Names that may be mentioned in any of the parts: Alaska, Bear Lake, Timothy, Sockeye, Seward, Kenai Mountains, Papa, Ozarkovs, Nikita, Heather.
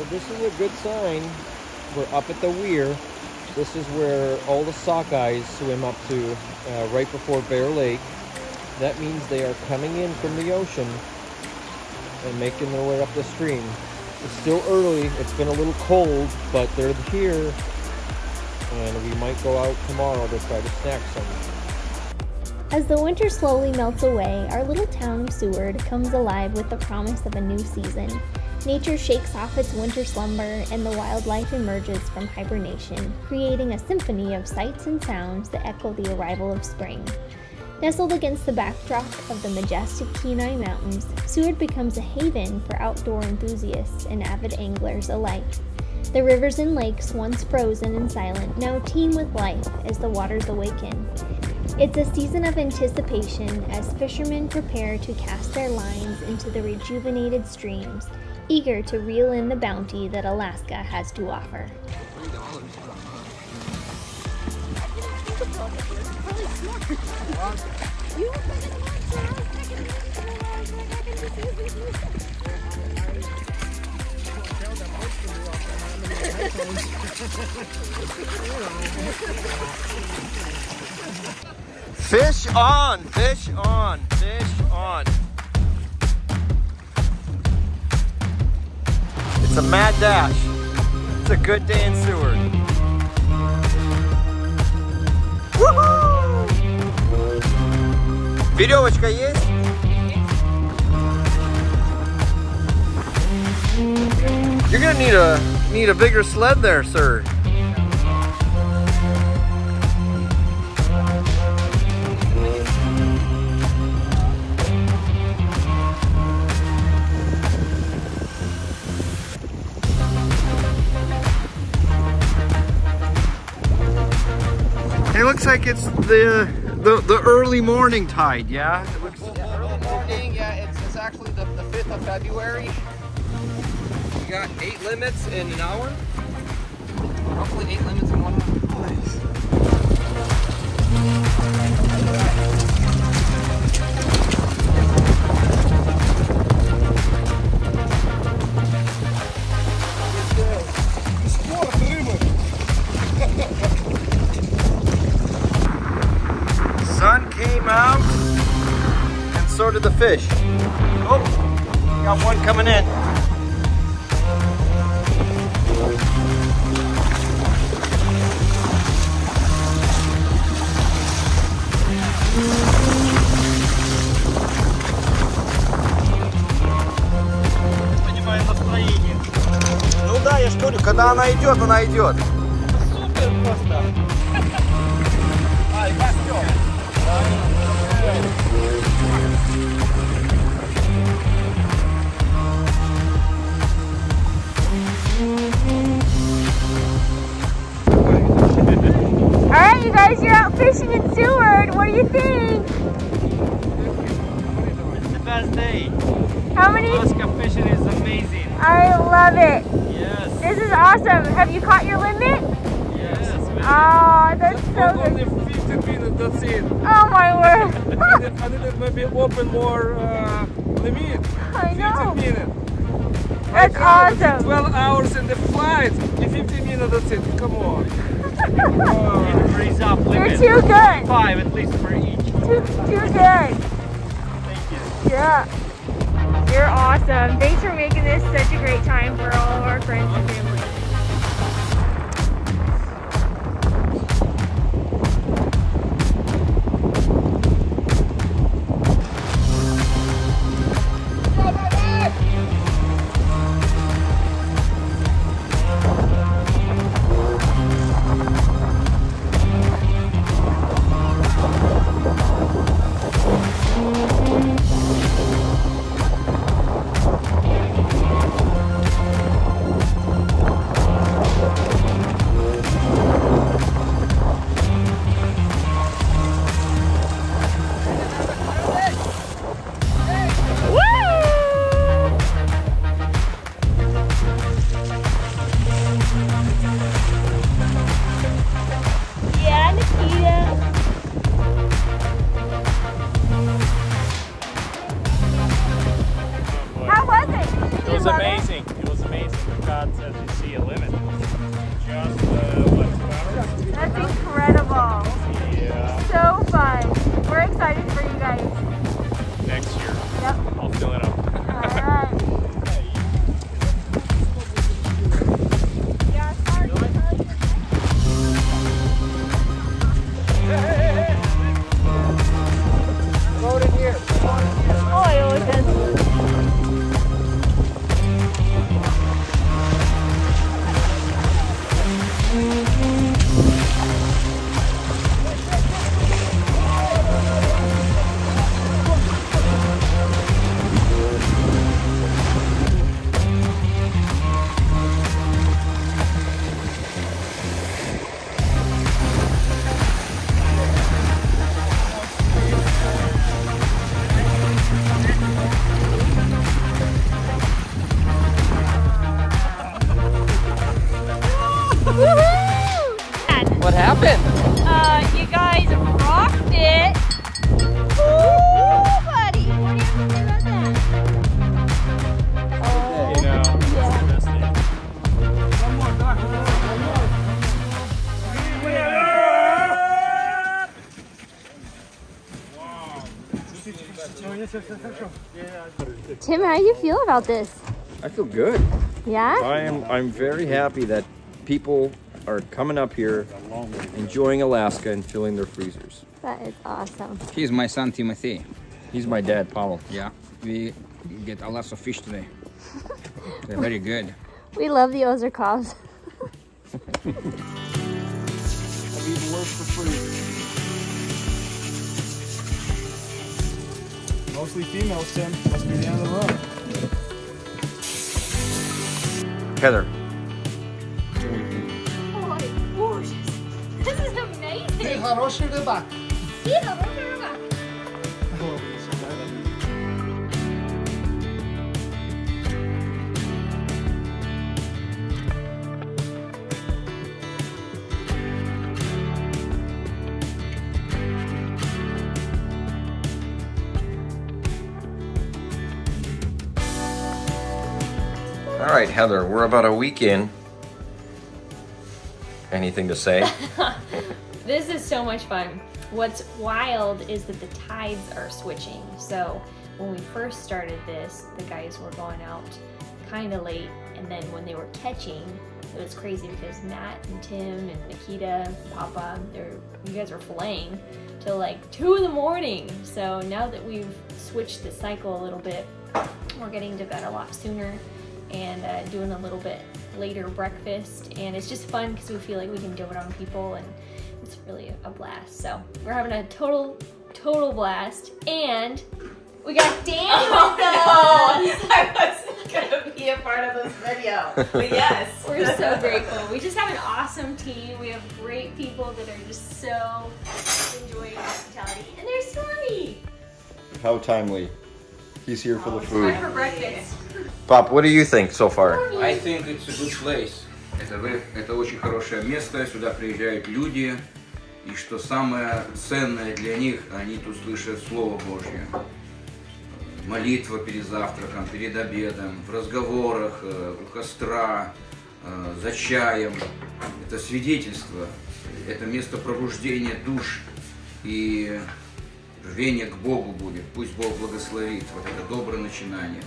So this is a good sign. We're up at the weir. This is where all the sockeyes swim up to right before Bear Lake. That means they are coming in from the ocean and making their way up the stream. It's still early. It's been a little cold, but they're here. And we might go out tomorrow to try to snack some. As the winter slowly melts away, our little town of Seward comes alive with the promise of a new season. Nature shakes off its winter slumber and the wildlife emerges from hibernation, creating a symphony of sights and sounds that echo the arrival of spring. Nestled against the backdrop of the majestic Kenai Mountains, Seward becomes a haven for outdoor enthusiasts and avid anglers alike. The rivers and lakes, once frozen and silent, now teem with life as the waters awaken. It's a season of anticipation as fishermen prepare to cast their lines into the rejuvenated streams, eager to reel in the bounty that Alaska has to offer. Fish on, fish on, fish on. It's a mad dash. It's a good day in Seward. Woohoo! Веревочка есть? You're gonna need a bigger sled there, sir. It looks like it's the early morning tide, yeah? It looks early morning, yeah, it's actually the 5th of February. We got 8 limits in an hour. Roughly 8 limits in 1 hour. Nice. Sun came out and so did the fish. Oh, got one coming in. Ну да, я же говорю, когда она идет, она идет. Супер просто. Ай, костер. Alright, you guys, you're out fishing in Seward. What do you think? It's the best day. How many? Alaska fishing is amazing. I love it. Yes. This is awesome. Have you caught your limit? Yes. Oh, that's so good. Only 50 minutes, that's it. Oh my word. I didn't maybe open more limit. I know. 50 minutes. That's awesome. 12 hours in the flight. 50 minutes, that's it. Come on. You're too good. 5 at least for each. Too good. Thank you. Yeah. You're awesome. Thanks for making this such a great time for all of our friends and family. It was amazing. It was amazing. shots as you see a limit. Just the That's incredible. Yeah. So fun. We're excited for you guys. Next year. Yep. I'll fill it up. All right. Tim, how do you feel about this? I feel good. Yeah? I'm very happy that people are coming up here, enjoying Alaska and filling their freezers. That is awesome. He's my son, Timothy. He's my dad, Pavel. Yeah. We get a lot of fish today. They're very good. We love the Ozarkovs. I've eaten worse for free. Mostly females, Tim. Must be the end of the road. Heather. Oh my gosh. This is amazing. Хороший рыбак. Хороший рыбак. All right, Heather, we're about a week in. Anything to say? This is so much fun. What's wild is that the tides are switching. So when we first started this, the guys were going out kind of late. And then when they were catching, it was crazy because Matt and Tim and Nikita and Papa, you guys were filleting till like 2 in the morning. So now that we've switched the cycle a little bit, we're getting to bed a lot sooner and doing a little bit later breakfast, and it's just fun because we feel like we can do it on people, and it's really a blast. So we're having a total blast, and we got Danny with us. No, I wasn't gonna be a part of this video, but yes. We're so grateful. We just have an awesome team. We have great people that are just so enjoying hospitality, and they're sunny. How timely. He's here for the food. Time for breakfast. Pop, what do you think so far? I think it's a good place. Это очень хорошее место, сюда приезжают люди, и что самое ценное для них, они тут слышат Слово Божье. Молитва перед завтраком, перед обедом, в разговорах, у костра, за чаем. Это свидетельство, это место пробуждения душ и рвение к Богу будет. Пусть Бог благословит вот это доброе начинание.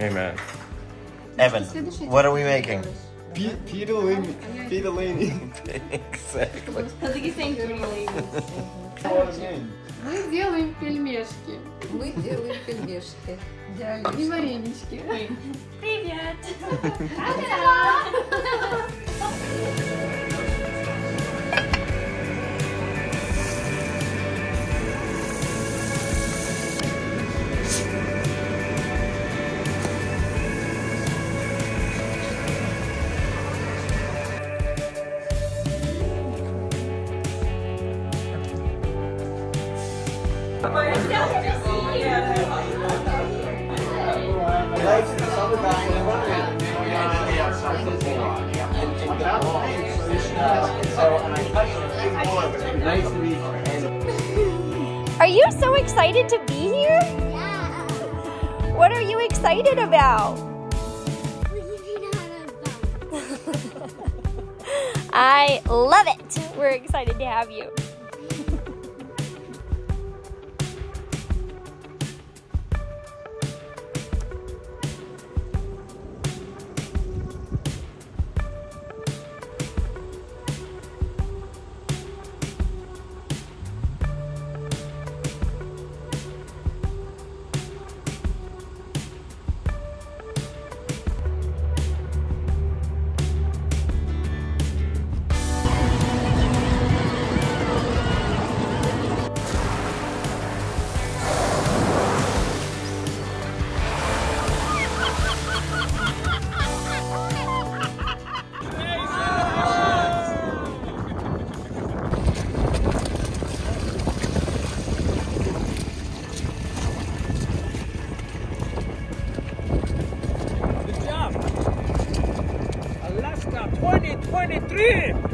Amen. Evan, what are we making? Pidolini. Exactly. I think he's saying Pidolini. Мы делаем пельмешки. И варенички. Привет. Are you so excited to be here? Yeah. What are you excited about? I love it. We're excited to have you. Alaska 2023!